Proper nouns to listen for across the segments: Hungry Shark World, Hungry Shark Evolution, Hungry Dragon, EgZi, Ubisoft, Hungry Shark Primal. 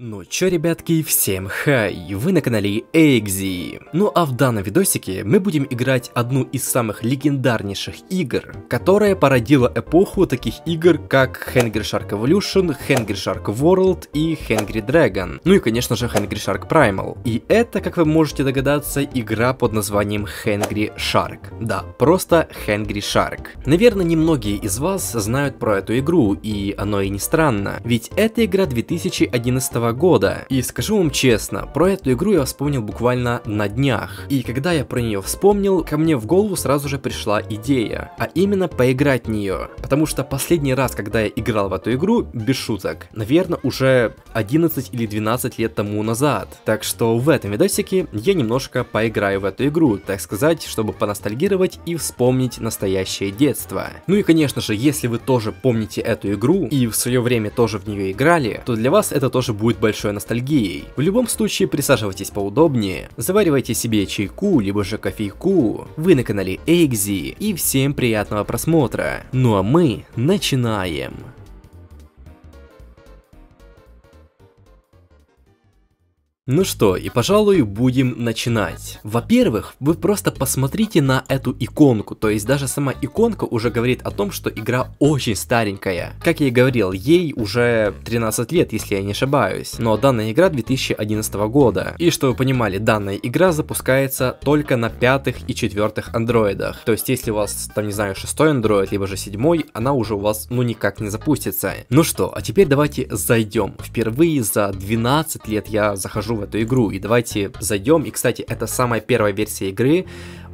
Ну чё, ребятки, всем хай, вы на канале EgZi. Ну а в данном видосике мы будем играть одну из самых легендарнейших игр, которая породила эпоху таких игр, как Hungry Shark Evolution, Hungry Shark World и Hungry Dragon, ну и конечно же Hungry Shark Primal. И это, как вы можете догадаться, игра под названием Hungry Shark. Да, просто Hungry Shark. Наверное, немногие из вас знают про эту игру, и оно и не странно, ведь эта игра 2011 года. И скажу вам честно, про эту игру я вспомнил буквально на днях. И когда я про нее вспомнил, ко мне в голову сразу же пришла идея, а именно поиграть в нее. Потому что последний раз, когда я играл в эту игру, без шуток, наверное, уже 11 или 12 лет тому назад. Так что в этом видосике я немножко поиграю в эту игру, так сказать, чтобы поностальгировать и вспомнить настоящее детство. Ну и конечно же, если вы тоже помните эту игру и в свое время тоже в нее играли, то для вас это тоже будет большой ностальгией. В любом случае, присаживайтесь поудобнее, заваривайте себе чайку, либо же кофейку. Вы на канале EgZi, и всем приятного просмотра. Ну а мы начинаем. Ну что, и пожалуй будем начинать. Во-первых, вы просто посмотрите на эту иконку, то есть даже сама иконка уже говорит о том, что игра очень старенькая. Как я и говорил, ей уже 13 лет, если я не ошибаюсь, но данная игра 2011 года. И что вы понимали, данная игра запускается только на 5-х и 4-х андроидах. То есть если у вас, там не знаю, 6-й андроид, либо же 7-й, она уже у вас ну никак не запустится. Ну что, а теперь давайте зайдем. Впервые за 12 лет я захожу в эту игру, и давайте зайдем. И кстати, это самая первая версия игры.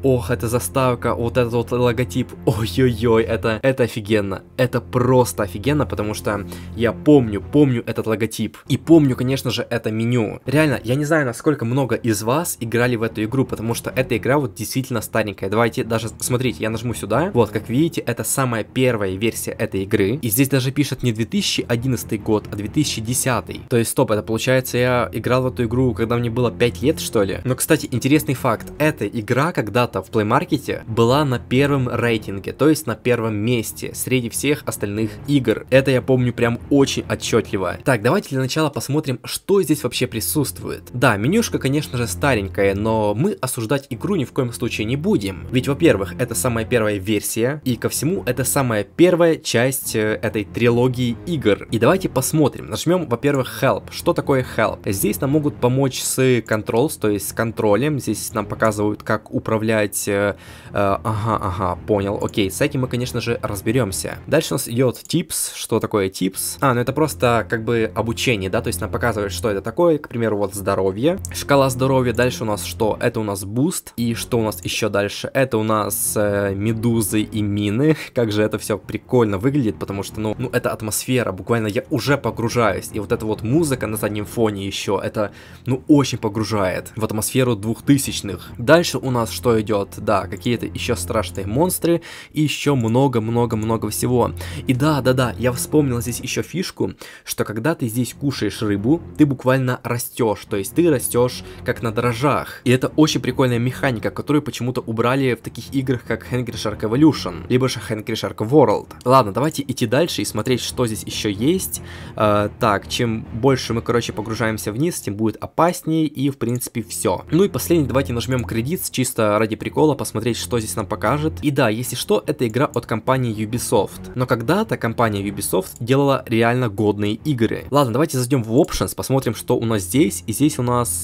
Ох, это заставка, вот этот вот логотип, ой-ой-ой, это офигенно, это просто офигенно, потому что я помню этот логотип, и помню, конечно же, это меню. Реально, я не знаю, насколько много из вас играли в эту игру, потому что эта игра вот действительно старенькая. Давайте даже, смотрите, я нажму сюда, вот, как видите, это самая первая версия этой игры, и здесь даже пишет не 2011 год, а 2010, то есть, стоп, это получается, я играл в эту игру, когда мне было 5 лет, что ли? Но, кстати, интересный факт, эта игра когда-то в Play Market была на первом рейтинге, то есть на первом месте среди всех остальных игр. Это я помню прям очень отчетливо. Так, давайте для начала посмотрим, что здесь вообще присутствует. Да, менюшка, конечно же, старенькая, но мы осуждать игру ни в коем случае не будем. Ведь, во-первых, это самая первая версия, и ко всему, это самая первая часть этой трилогии игр. И давайте посмотрим. Нажмем, во-первых, Help. Что такое Help? Здесь нам могут помочь с Controls, то есть с контролем. Здесь нам показывают, как управлять. Ага, понял, окей, с этим мы, конечно же, разберемся. Дальше у нас идет tips, что такое tips? А, ну это просто как бы обучение, да, то есть нам показывает, что это такое, к примеру, вот здоровье, шкала здоровья, дальше у нас что? Это у нас буст, и что у нас еще дальше? Это у нас медузы и мины, как же это все прикольно выглядит, потому что, ну это атмосфера, буквально я уже погружаюсь, и вот эта вот музыка на заднем фоне еще, это, ну, очень погружает в атмосферу 2000-х. Дальше у нас что идет? Да, какие-то еще страшные монстры и еще много-много-много всего. И да-да-да, я вспомнил здесь еще фишку, что когда ты здесь кушаешь рыбу, ты буквально растешь, то есть ты растешь как на дрожжах. И это очень прикольная механика, которую почему-то убрали в таких играх, как Hungry Shark Evolution, либо же Hungry Shark World. Ладно, давайте идти дальше и смотреть, что здесь еще есть. Так, чем больше мы, короче, погружаемся вниз, тем будет опаснее, и в принципе все. Ну и последний, давайте нажмем кредит, чисто ради прикола посмотреть, что здесь нам покажет. И да, если что, это игра от компании Ubisoft. Но когда-то компания Ubisoft делала реально годные игры. Ладно, давайте зайдем в Options, посмотрим, что у нас здесь. И здесь у нас...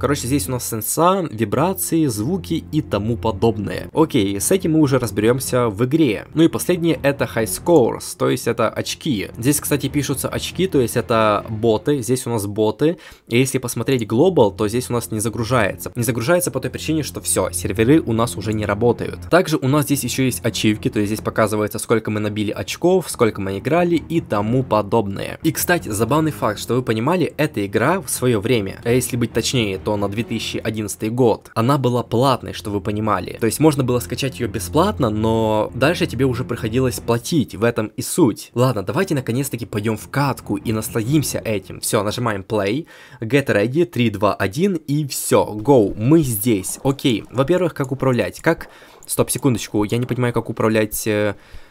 Короче, здесь у нас сенса, вибрации, звуки и тому подобное. Окей, с этим мы уже разберемся в игре. Ну и последнее, это high scores, то есть это очки. Здесь, кстати, пишутся очки, то есть это боты. Здесь у нас боты. И если посмотреть Global, то здесь у нас не загружается. Не загружается по той причине, что все, серверы у нас уже не работают. Также у нас здесь еще есть ачивки, то есть здесь показывается, сколько мы набили очков, сколько мы играли и тому подобное. И, кстати, забавный факт, что вы понимали, эта игра в свое время, а если быть точнее, то на 2011 год, она была платной, что вы понимали. То есть можно было скачать ее бесплатно, но дальше тебе уже приходилось платить, в этом и суть. Ладно, давайте наконец-таки пойдем в катку и насладимся этим. Все, нажимаем play, get ready, 3, 2, 1 и все, go, мы здесь. Окей, во-первых, как управлять, как... Стоп, секундочку, я не понимаю, как управлять...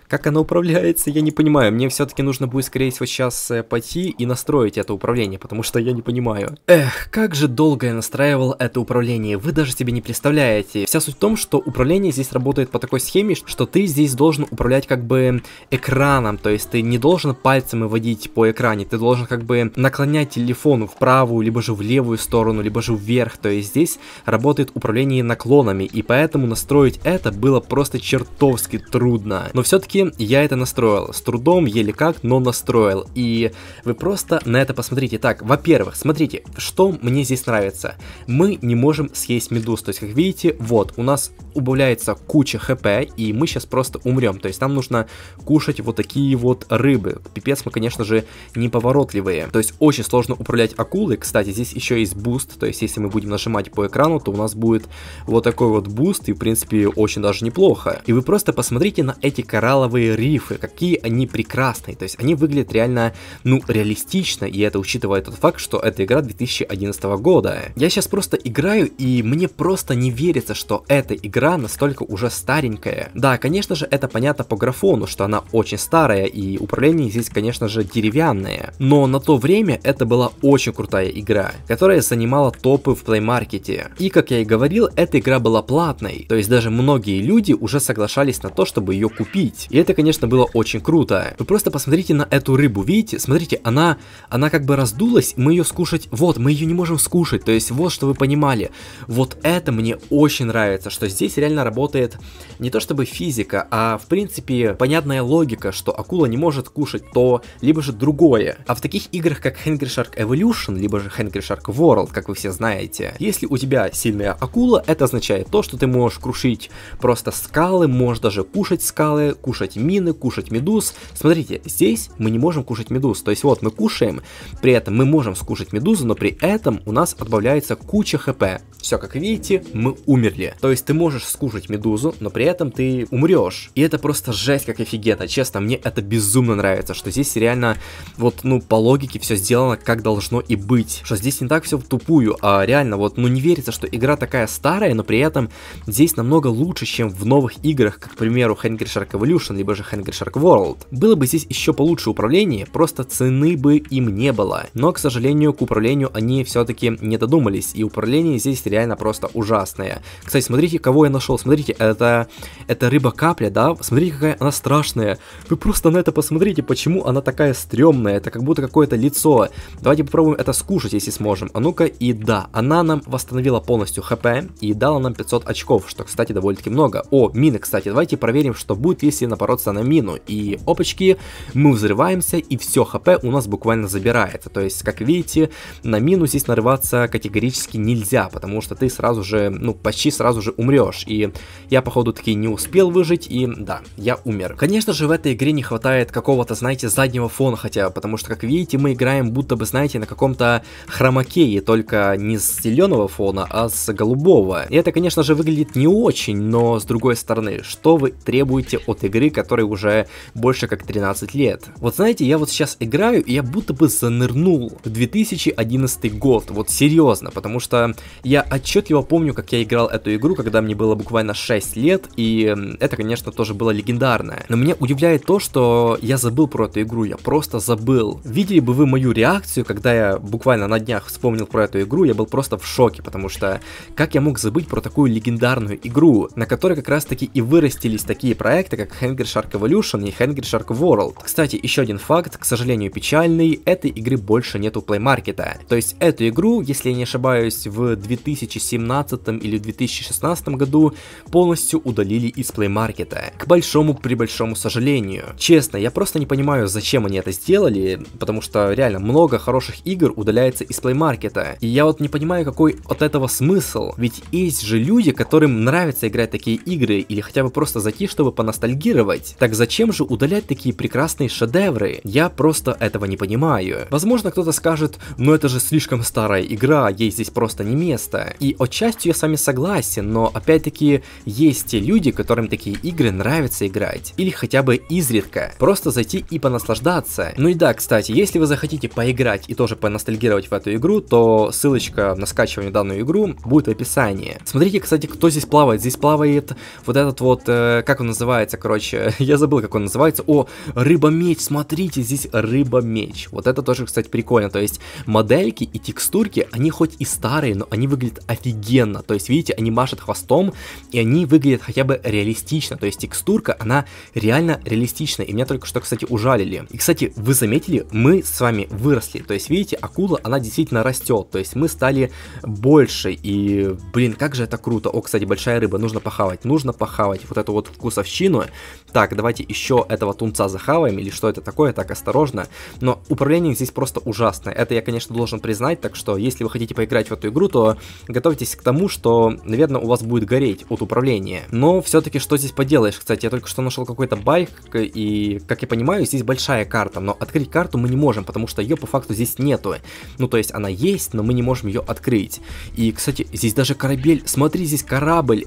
Как она управляется, я не понимаю. Мне все-таки нужно будет, скорее всего, сейчас пойти и настроить это управление, потому что я не понимаю. Эх, как же долго я настраивал это управление, вы даже себе не представляете. Вся суть в том, что управление здесь работает по такой схеме, что ты здесь должен управлять как бы экраном, то есть ты не должен пальцем водить по экране, ты должен как бы наклонять телефон в правую, либо же в левую сторону, либо же вверх, то есть здесь работает управление наклонами, и поэтому настроить это было просто чертовски трудно. Но все-таки я это настроил, с трудом, еле как, но настроил, и вы просто на это посмотрите. Так, во-первых, смотрите, что мне здесь нравится, мы не можем съесть медуз, то есть как видите, вот, у нас убавляется куча хп, и мы сейчас просто умрем, то есть нам нужно кушать вот такие вот рыбы, пипец, мы, конечно же, неповоротливые, то есть очень сложно управлять акулой. Кстати, здесь еще есть буст, то есть если мы будем нажимать по экрану, то у нас будет вот такой вот буст, и в принципе очень даже неплохо. И вы просто посмотрите на эти коралловые рифы, какие они прекрасные, то есть они выглядят реально, ну, реалистично, и это учитывая тот факт, что эта игра 2011 года. Я сейчас просто играю, и мне просто не верится, что эта игра настолько уже старенькая. Да, конечно же, это понятно по графону, что она очень старая, и управление здесь, конечно же, деревянное, но на то время это была очень крутая игра, которая занимала топы в плеймаркете. И как я и говорил, эта игра была платной, то есть даже многие люди уже соглашались на то, чтобы ее купить. И это, конечно, было очень круто. Вы просто посмотрите на эту рыбу, видите? Смотрите, она как бы раздулась, мы ее скушать, вот, мы ее не можем скушать, то есть вот, что вы понимали. Вот это мне очень нравится, что здесь реально работает не то чтобы физика, а в принципе понятная логика, что акула не может кушать то, либо же другое. А в таких играх, как Hungry Shark Evolution, либо же Hungry Shark World, как вы все знаете, если у тебя сильная акула, это означает то, что ты можешь крушить просто скалы, можешь даже кушать скалы, кушать мины, кушать медуз. Смотрите, здесь мы не можем кушать медуз, то есть вот мы кушаем, при этом мы можем скушать медузу, но при этом у нас отбавляется куча хп. Все, как видите, мы умерли. То есть ты можешь скушать медузу, но при этом ты умрешь. И это просто жесть, как офигенно. Честно, мне это безумно нравится, что здесь реально вот, ну, по логике все сделано, как должно и быть. Что здесь не так все в тупую, а реально вот, ну, не верится, что игра такая старая, но при этом здесь намного лучше, чем в новых играх, как, к примеру, Hungry Shark Evolution, либо же Hungry Shark World. Было бы здесь еще получше управление, просто цены бы им не было. Но, к сожалению, к управлению они все-таки не додумались, и управление здесь реально просто ужасное. Кстати, смотрите, кого я нашел, смотрите, это рыба-капля, да? Смотрите, какая она страшная. Вы просто на это посмотрите, почему она такая стрёмная, это как будто какое-то лицо. Давайте попробуем это скушать, если сможем. А ну-ка, и да, она нам восстановила полностью хп и дала нам 500 очков, что, кстати, довольно-таки много. О, мины, кстати, давайте проверим, что будет, если напороться на мину. И, опачки, мы взрываемся, и все хп у нас буквально забирается. То есть, как видите, на мину здесь нарываться категорически нельзя, потому что ты сразу же, ну, почти сразу же умрешь. И я, походу, таки не успел выжить, и да, я умер. Конечно же, в этой игре не хватает какого-то, знаете, заднего фона, хотя, потому что, как видите, мы играем будто бы, знаете, на каком-то хромакее, только не с зеленого фона, а с голубого. И это, конечно же, выглядит не очень, но с другой стороны, что вы требуете от игры, которой уже больше как 13 лет? Вот знаете, я вот сейчас играю, и я будто бы занырнул в 2011 год, вот серьезно, потому что я отчетливо помню, как я играл эту игру, когда мне было буквально 6 лет, и это, конечно, тоже было легендарно. Но меня удивляет то, что я забыл про эту игру, я просто забыл. Видели бы вы мою реакцию, когда я буквально на днях вспомнил про эту игру, я был просто в шоке, потому что как я мог забыть про такую легендарную игру, на которой как раз таки и вырастились такие проекты, как Hungry Shark Evolution и Hungry Shark World. Кстати, еще один факт, к сожалению, печальный, этой игры больше нету плеймаркета. То есть эту игру, если я не ошибаюсь, в 2017 или 2016 году полностью удалили из плеймаркета. К большому-пребольшому сожалению. Честно, я просто не понимаю, зачем они это сделали, потому что реально много хороших игр удаляется из плеймаркета. И я вот не понимаю, какой от этого смысл. Ведь есть же люди, которым нравится играть такие игры, или хотя бы просто зайти, чтобы поностальгировать. Так зачем же удалять такие прекрасные шедевры? Я просто этого не понимаю. Возможно, кто-то скажет, но это же слишком старая игра, ей здесь просто не место. И отчасти я с вами согласен, но опять-таки все-таки есть те люди, которым такие игры нравится играть, или хотя бы изредка, просто зайти и понаслаждаться. Ну и да, кстати, если вы захотите поиграть и тоже поностальгировать в эту игру, то ссылочка на скачивание данную игру будет в описании. Смотрите, кстати, кто здесь плавает. Здесь плавает вот этот вот, как он называется, короче, я забыл, как он называется. О, рыба-меч, смотрите, здесь рыба-меч. Вот это тоже, кстати, прикольно. То есть модельки и текстурки, они хоть и старые, но они выглядят офигенно. То есть, видите, они машут хвостом, и они выглядят хотя бы реалистично. То есть текстурка, она реально реалистичная. И меня только что, кстати, ужалили. И, кстати, вы заметили, мы с вами выросли. То есть, видите, акула, она действительно растет. То есть мы стали больше. И, блин, как же это круто. О, кстати, большая рыба, нужно похавать. Нужно похавать вот эту вот вкусовщину. Так, давайте еще этого тунца захаваем. Или что это такое, так, осторожно. Но управление здесь просто ужасное. Это я, конечно, должен признать. Так что, если вы хотите поиграть в эту игру, то готовьтесь к тому, что, наверное, у вас будет гореть от управления. Но все-таки, что здесь поделаешь? Кстати, я только что нашел какой-то баг, и, как я понимаю, здесь большая карта. Но открыть карту мы не можем, потому что ее по факту здесь нету. Ну, то есть она есть, но мы не можем ее открыть. И, кстати, здесь даже корабель. Смотри, здесь корабль.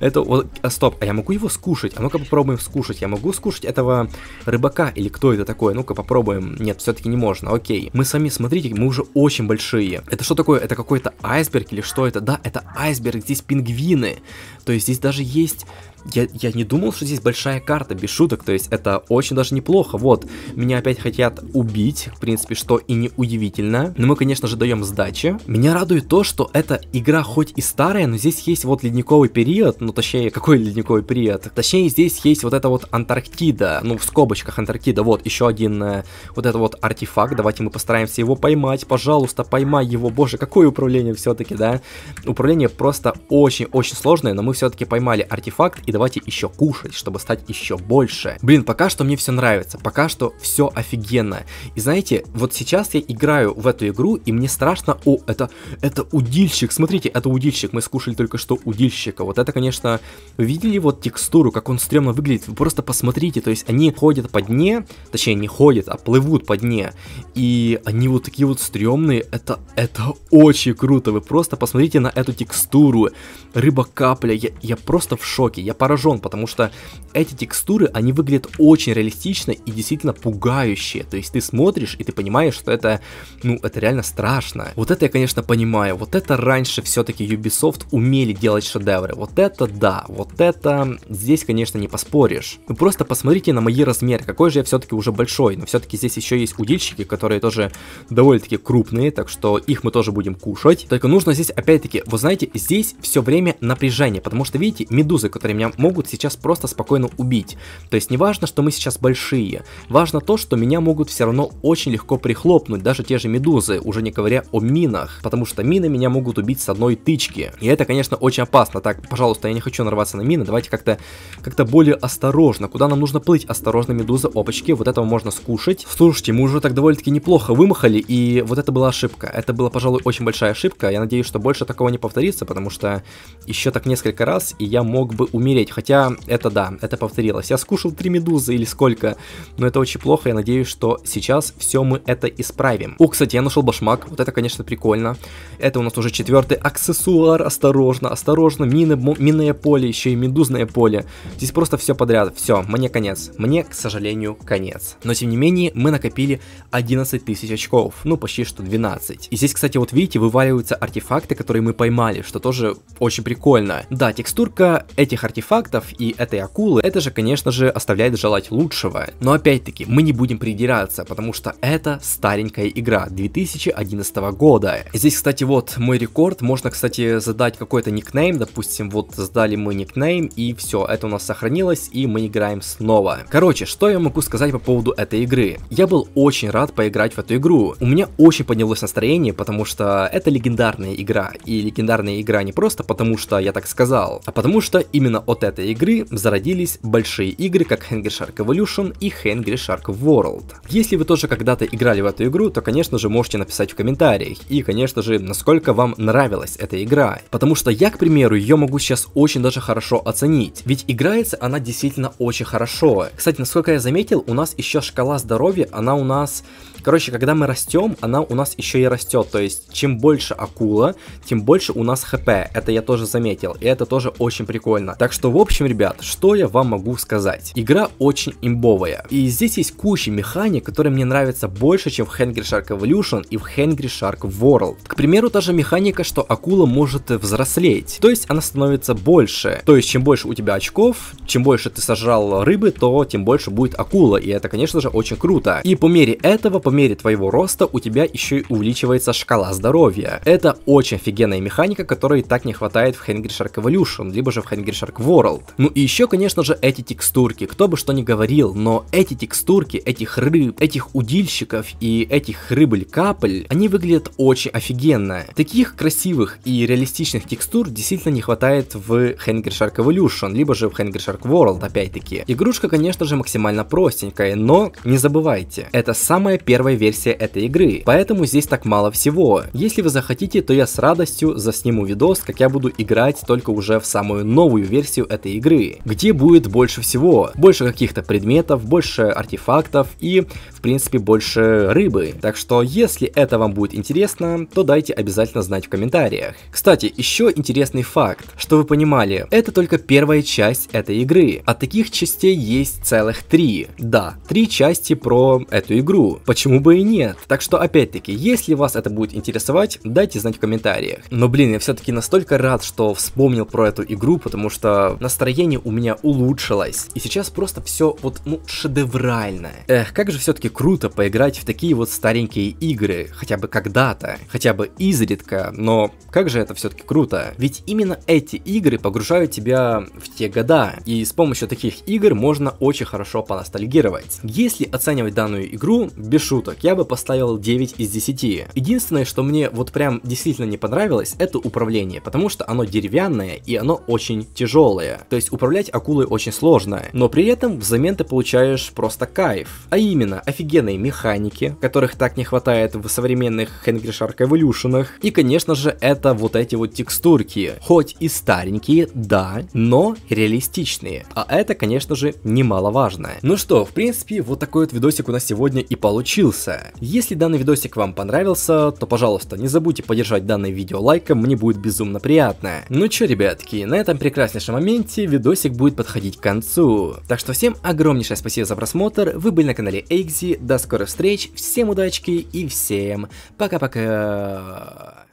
Это вот... Стоп, а я могу его скушать? А ну-ка попробуем скушать. Я могу скушать этого рыбака или кто это такое? Ну-ка попробуем. Нет, все-таки не можно. Окей. Мы сами, смотрите, мы уже очень большие. Это что такое? Это какой-то айсберг или что это? Да, это айсберг. Здесь пингвины. То есть здесь даже есть... Я не думал, что здесь большая карта, без шуток, то есть это очень даже неплохо. Вот, меня опять хотят убить, в принципе, что и не удивительно. Но мы, конечно же, даем сдачи. Меня радует то, что эта игра хоть и старая, но здесь есть вот ледниковый период, ну точнее, какой ледниковый период? Точнее, здесь есть вот эта вот Антарктида, ну в скобочках Антарктида, вот, еще один вот этот вот артефакт, давайте мы постараемся его поймать, пожалуйста, поймай его, боже, какое управление все-таки, да? Управление просто очень-очень сложное, но мы все-таки поймали артефакт. И давайте еще кушать, чтобы стать еще больше. Блин, пока что мне все нравится. Пока что все офигенно. И знаете, вот сейчас я играю в эту игру, и мне страшно... О, это удильщик. Смотрите, это удильщик. Мы скушали только что удильщика. Вот это, конечно... Видели вот текстуру, как он стрёмно выглядит? Вы просто посмотрите. То есть они ходят по дне. Точнее, не ходят, а плывут по дне. И они вот такие вот стрёмные. Это очень круто. Вы просто посмотрите на эту текстуру. Рыба-капля. Я просто в шоке. Я поражен, потому что эти текстуры, они выглядят очень реалистично и действительно пугающие. То есть ты смотришь и ты понимаешь, что это, ну, это реально страшно. Вот это я, конечно, понимаю. Вот это раньше все-таки Ubisoft умели делать шедевры. Вот это да, вот это здесь, конечно, не поспоришь. Ну, просто посмотрите на мои размеры, какой же я все-таки уже большой. Но все-таки здесь еще есть удильщики, которые тоже довольно-таки крупные, так что их мы тоже будем кушать. Только нужно здесь, опять-таки, вы знаете, здесь все время напряжение, потому что, видите, медузы, которые меня могут сейчас просто спокойно убить. То есть не важно, что мы сейчас большие. Важно то, что меня могут все равно очень легко прихлопнуть, даже те же медузы, уже не говоря о минах. Потому что мины меня могут убить с одной тычки. И это, конечно, очень опасно. Так, пожалуйста, я не хочу нарваться на мины. Давайте как-то более осторожно. Куда нам нужно плыть? Осторожно, медуза, опачки. Вот этого можно скушать. Слушайте, мы уже так довольно-таки неплохо вымахали. И вот это была ошибка. Это была, пожалуй, очень большая ошибка. Я надеюсь, что больше такого не повторится, потому что еще так несколько раз, и я мог бы умереть. Хотя это да, это повторилось. Я скушал 3 медузы или сколько, но это очень плохо. Я надеюсь, что сейчас все мы это исправим. О, кстати, я нашел башмак. Вот это, конечно, прикольно. Это у нас уже 4-й аксессуар. Осторожно, осторожно. Минное поле, еще и медузное поле. Здесь просто все подряд. Все, мне конец. Мне, к сожалению, конец. Но, тем не менее, мы накопили 11 тысяч очков. Ну, почти что 12. И здесь, кстати, вот видите, вываливаются артефакты, которые мы поймали, что тоже очень прикольно. Да, текстурка этих артефактов и этой акулы, это же, конечно же, оставляет желать лучшего. Но опять-таки, мы не будем придираться, потому что это старенькая игра 2011 года. Здесь, кстати, вот мой рекорд. Можно, кстати, задать какой-то никнейм. Допустим, вот задали мы никнейм, и все, это у нас сохранилось, и мы играем снова. Короче, что я могу сказать по поводу этой игры? Я был очень рад поиграть в эту игру. У меня очень поднялось настроение, потому что это легендарная игра. И легендарная игра не просто потому, что я так сказал, а потому что именно от этой игры зародились большие игры, как Hungry Shark Evolution и Hungry Shark World. Если вы тоже когда-то играли в эту игру, то, конечно же, можете написать в комментариях. И, конечно же, насколько вам нравилась эта игра. Потому что я, к примеру, ее могу сейчас очень даже хорошо оценить. Ведь играется она действительно очень хорошо. Кстати, насколько я заметил, у нас еще шкала здоровья, она у нас Короче, когда мы растем, она у нас еще и растет. То есть, чем больше акула, тем больше у нас хп. Это я тоже заметил. И это тоже очень прикольно. Так что, в общем, ребят, что я вам могу сказать? Игра очень имбовая. И здесь есть куча механик, которые мне нравятся больше, чем в Hungry Shark Evolution и в Hungry Shark World. К примеру, та же механика, что акула может взрослеть. То есть, она становится больше. То есть, чем больше у тебя очков, чем больше ты сожрал рыбы, то тем больше будет акула. И это, конечно же, очень круто. И по мере этого, по мере твоего роста, у тебя еще и увеличивается шкала здоровья. Это очень офигенная механика, которой и так не хватает в Hungry Shark Evolution, либо же в Hungry Shark World. Ну и еще, конечно же, эти текстурки. Кто бы что ни говорил, но эти текстурки, этих рыб, этих удильщиков и этих рыбль-капль, они выглядят очень офигенно. Таких красивых и реалистичных текстур действительно не хватает в Hungry Shark Evolution, либо же в Hungry Shark World, опять-таки. Игрушка, конечно же, максимально простенькая, но не забывайте, это самая первая версия этой игры, поэтому здесь так мало всего. Если вы захотите, то я с радостью засниму видос, как я буду играть только уже в самую новую версию этой игры, где будет больше всего, больше каких-то предметов, больше артефактов и, в принципе, больше рыбы. Так что, если это вам будет интересно, то дайте обязательно знать в комментариях. Кстати, еще интересный факт, что вы понимали, это только первая часть этой игры, а таких частей есть целых 3. Да, 3 части про эту игру, почему бы и нет. Так что, опять-таки, если вас это будет интересовать, дайте знать в комментариях. Но, блин, я все-таки настолько рад, что вспомнил про эту игру, потому что настроение у меня улучшилось, и сейчас просто все вот, ну, шедеврально. Эх, как же все-таки круто поиграть в такие вот старенькие игры, хотя бы когда-то, хотя бы изредка, но как же это все-таки круто, ведь именно эти игры погружают тебя в те года, и с помощью таких игр можно очень хорошо поностальгировать. Если оценивать данную игру, без шуток, я бы поставил 9 из 10. Единственное, что мне вот прям действительно не понравилось, это управление, потому что оно деревянное и оно очень тяжелое. То есть управлять акулой очень сложно, но при этом взамен ты получаешь просто кайф, а именно офигенные механики, которых так не хватает в современных Hungry Shark Evolution, и, конечно же, это вот эти вот текстурки, хоть и старенькие, да, но реалистичные, а это, конечно же, немаловажно. Ну что, в принципе, вот такой вот видосик у нас сегодня и получился. Если данный видосик вам понравился, то, пожалуйста, не забудьте поддержать данное видео лайком, мне будет безумно приятно. Ну чё, ребятки, на этом прекраснейшем моменте видосик будет подходить к концу. Так что всем огромнейшее спасибо за просмотр, вы были на канале EgZi, до скорых встреч, всем удачки и всем пока-пока.